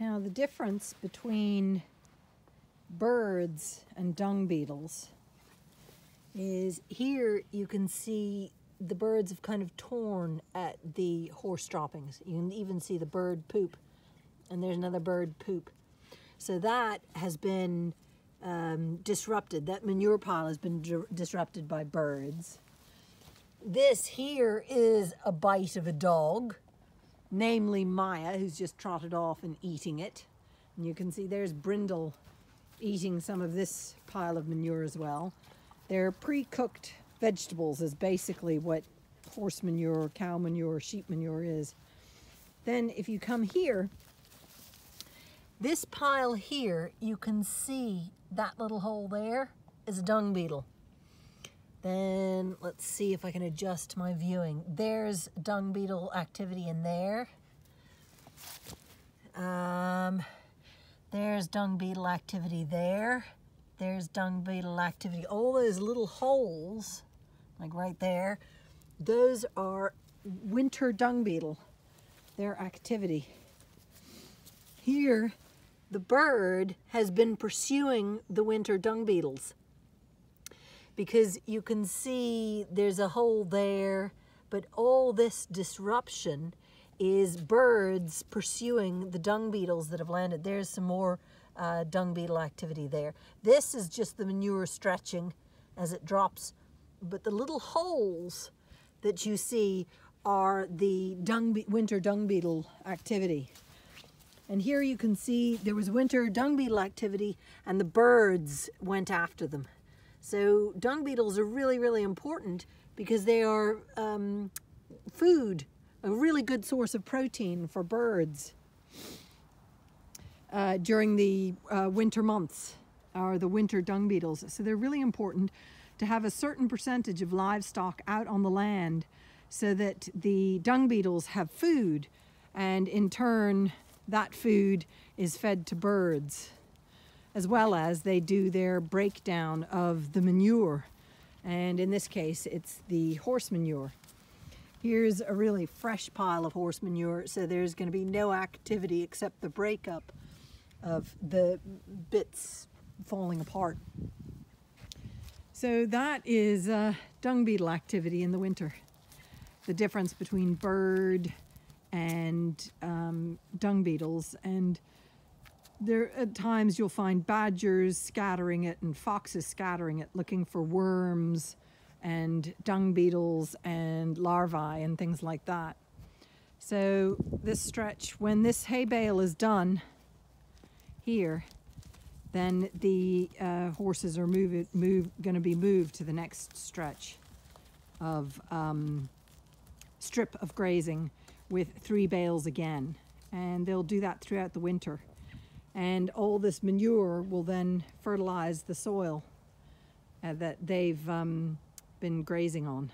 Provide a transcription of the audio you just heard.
Now the difference between birds and dung beetles is here you can see the birds have kind of torn at the horse droppings. You can even see the bird poop, and there's another bird poop. So that has been disrupted. That manure pile has been disrupted by birds. This here is a bite of a dog, namely Maya, who's just trotted off and eating it. And you can see there's Brindle eating some of this pile of manure as well. They're pre-cooked vegetables is basically what horse manure, cow manure, sheep manure is. Then if you come here, this pile here, you can see that little hole there is a dung beetle. Then let's see if I can adjust my viewing. There's dung beetle activity in there. There's dung beetle activity there. There's dung beetle activity. All those little holes, like right there, those are winter dung beetle, their activity. Here, the bird has been pursuing the winter dung beetles because you can see there's a hole there, but all this disruption is birds pursuing the dung beetles that have landed. There's some more dung beetle activity there. This is just the manure stretching as it drops, but the little holes that you see are the winter dung beetle activity. And here you can see there was winter dung beetle activity and the birds went after them. So dung beetles are really, really important because they are food, a really good source of protein for birds during the winter months, or the winter dung beetles. So they're really important to have a certain percentage of livestock out on the land so that the dung beetles have food, and in turn, that food is fed to birds, as well as they do their breakdown of the manure. And in this case, it's the horse manure. Here's a really fresh pile of horse manure, so there's going to be no activity except the breakup of the bits falling apart. So that is dung beetle activity in the winter. The difference between bird and dung beetles, and there at times you'll find badgers scattering it and foxes scattering it, looking for worms and dung beetles and larvae and things like that. So this stretch, when this hay bale is done here, then the horses are going to be moved to the next stretch of strip of grazing with 3 bales again, and they'll do that throughout the winter, and all this manure will then fertilize the soil that they've been grazing on.